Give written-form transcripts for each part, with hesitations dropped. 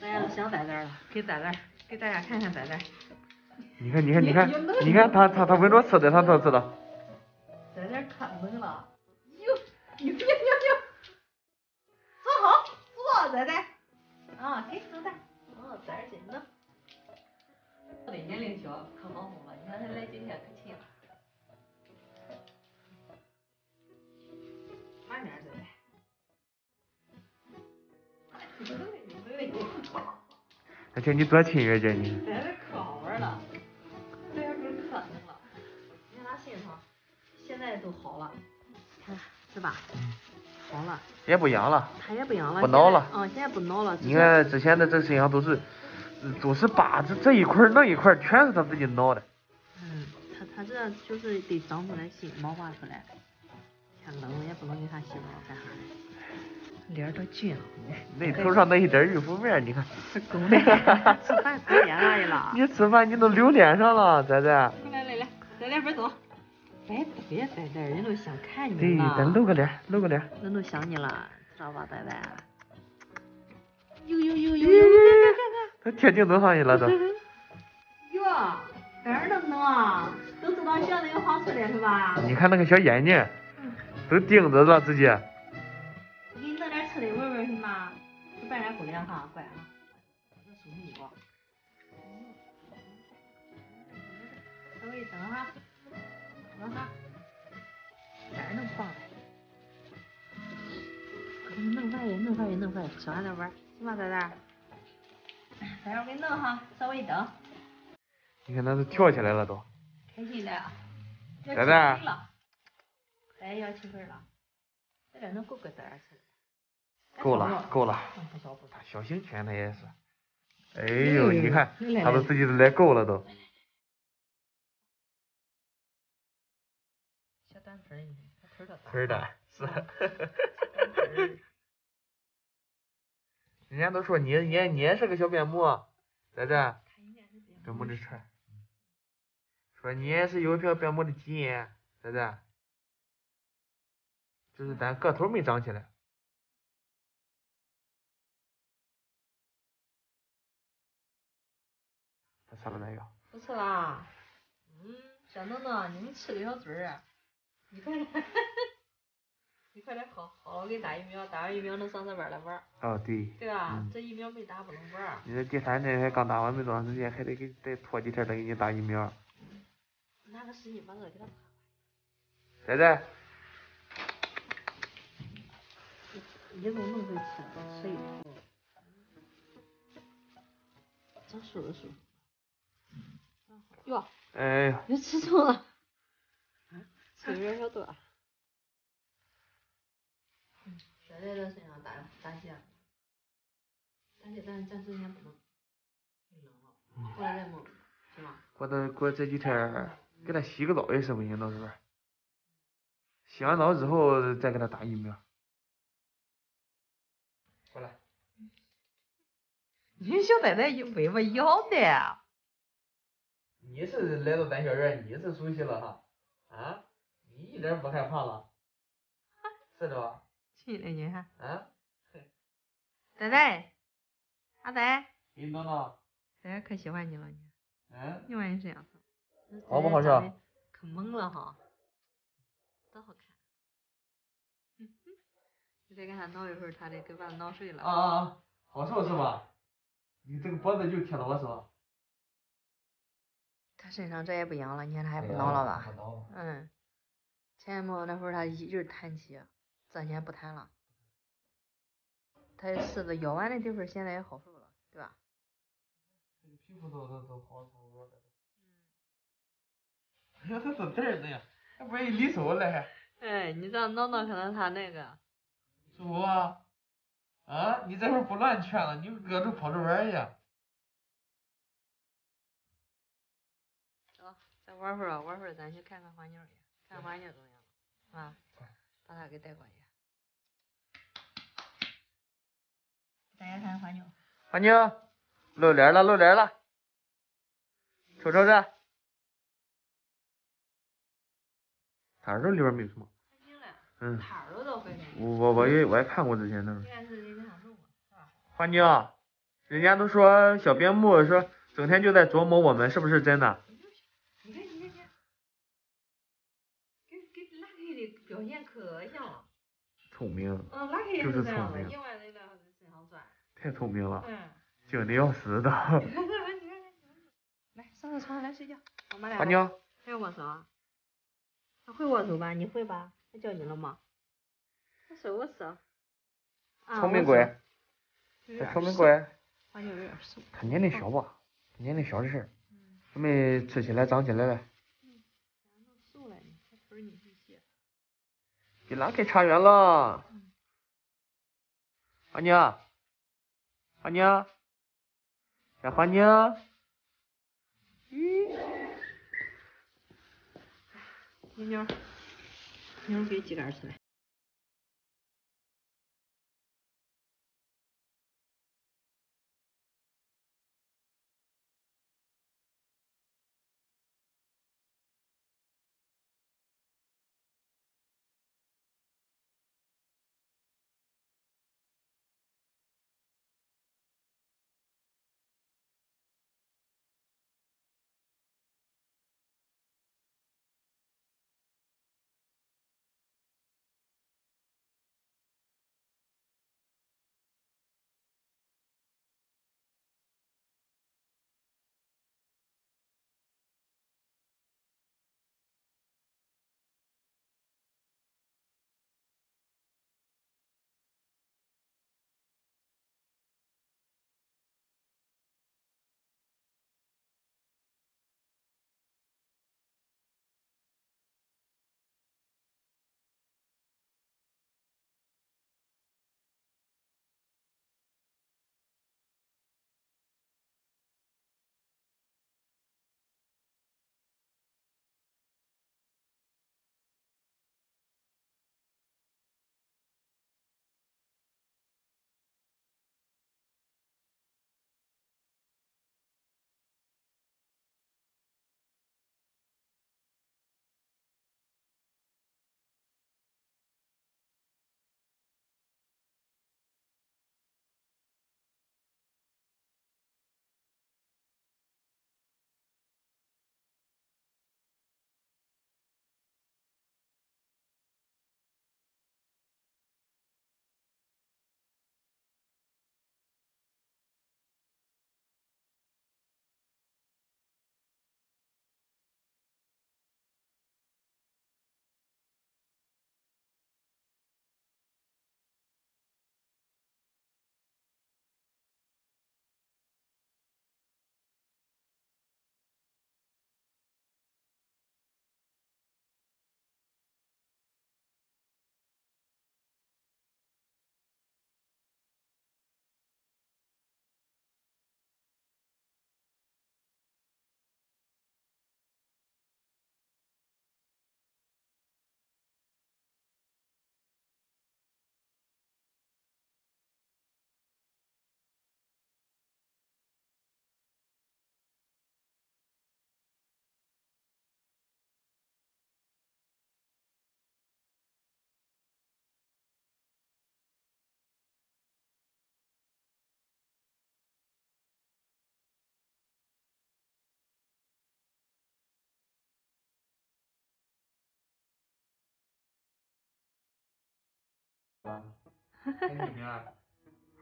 摘了小崽崽了，给崽崽，给大家看看崽崽。你看，你看，你看，你看他闻着吃的，他都知道。在那看门了，哟，你别坐好，坐崽崽。啊，给崽崽，哦，崽紧的。我的年龄小，可忙活了，你看他来今天可勤了。 慢点，对不对？你喂喂你。而且你多亲热着呢。在这可好玩了，在这可可能了。没啥心疼，现在都好了，看是吧？好了。也不痒了。它也不痒了。不挠了。嗯，现在不挠了。你看之前的这身上都是疤，这一块那一块全是它自己挠的。嗯，它这就是得长出来新毛发出来。 冷也不能给他洗脑干啥的，脸都俊了。那头上那一点玉浮面，你看。是狗的。吃饭吃脸上去了。你吃饭你都流脸上了，崽崽。来，咱俩边走。别崽崽，人都想看你了。对，咱露个脸，露个脸。人都想你了，知道吧，崽崽？呦，看看。他贴镜子上去了都。哟，哪儿能弄？都知道学那有好处的是吧？你看那个小眼睛。 都盯着了自己。我给你弄点吃的闻闻行吗？不拌点狗粮哈，乖啊。那手没有。稍微等哈，等哈。哪儿弄放的？我给你弄饭也弄饭也弄饭，吃完再玩，行吧，崽崽？崽崽，我给你弄哈，稍微等。你看，他都跳起来了都。开心了。崽崽。 哎，要气味了，这点能够个崽儿吃了。够了，够了。不少不少。小型犬它也是。哎呦，你看，它都自己都来够了都。小短腿儿，你看，腿儿短。腿儿短，是。哈哈人家都说你也是个小边牧，崽崽。边牧的串。说你也是有一票边牧的基因，崽崽。 就是咱个头没长起来。他吃了没有？不吃啦。嗯，小弄弄，你们吃个小嘴儿啊！你快点，你快点好好给打疫苗，打完疫苗能上这边来玩。哦，对。对吧？嗯、这疫苗没打不能玩。你这第三针还刚打完没多长时间，还得给再拖几天再给你打疫苗。拿个湿巾把我给他擦。崽崽。 一路弄回去了，吃一口，长手了手。哟，哎呀，你吃重了，吃有点小多。现在在身上打结，但之前不能，冷了，后来再弄，行吧？过这几天给他洗个澡也是不行，到时候洗完澡之后再给他打疫苗。 你小崽崽尾巴摇的。你是来到咱小院，你是熟悉了哈，啊，你一点不害怕了，是的吧？气的你看。啊。崽崽，阿崽。给你弄弄。崽崽可喜欢你了，你。嗯。你玩意这样子。好不好吃？可萌了哈，多好看。嗯哼。你再给他挠一会儿，他得给把他挠睡了。啊，好受是吧？ 你这个脖子就贴到我手。他身上这也不痒了，你看他还不挠了吧？嗯，前一会儿那会儿他一直弹起，这几天不弹了。他柿子咬完的地方现在也好受了，对吧？这个皮肤都好很多了。哎呀，他怎么这样呀？他不一离手了还。哎，你这样挠挠可能他那个。舒服啊。 啊！你这会儿不乱劝了，你搁这跑着玩去。走，再玩会儿吧，玩会儿咱去看看花妞去，看花妞怎么样？啊，把他给带过去。大家看花妞。花妞，露脸了，露脸了，瞅这。他耳朵里边没有什么。 嗯，我还看过之前的。花妞，人家都说小边牧说整天就在琢磨我们是不是真的。你看，跟拉开的表现可像了。聪明。嗯，拉开也是这样的，另外那个身上转。太聪明了。嗯。精的要死的。来，上个床来睡觉。我们俩。阿妞。还要握手啊？他会握手吧？你会吧？他叫你了吗？握手。聪明鬼。聪明鬼。 他年龄小吧，年龄小的事儿，还没吃起来长起来了。瘦了，他腿你会卸。比拉开差远了。阿娘，阿娘，小花娘。妞，妞给几杆出来。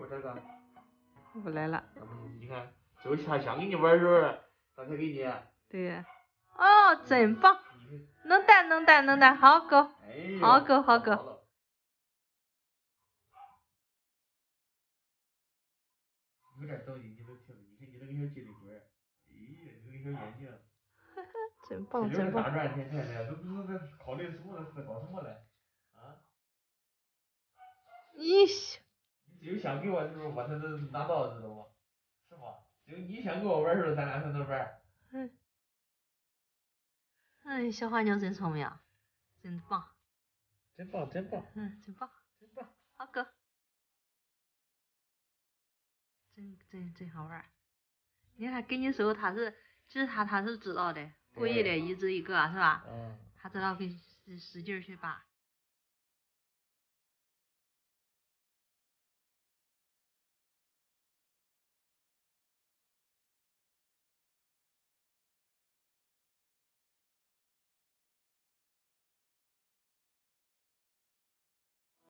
我这个，我来了。你看，周夏想跟你玩是不是？刚才给你。对。哦，真棒！能带，好狗，好狗。有点道理，你都听，你看你那个小鸡腿骨，咦，你那个小眼睛。真棒！打转天天的，都不知道在考虑什么了，在搞什么了。 只有想给我的时候，我才能拿到，知道吗？是吗？只有你想跟我玩的时候，咱俩才能玩。小花妞真聪明，真棒。真棒。真棒。好狗。真好玩。你看跟你手，他是知道的，故意的，一只一个是吧？他知道给使劲去拔。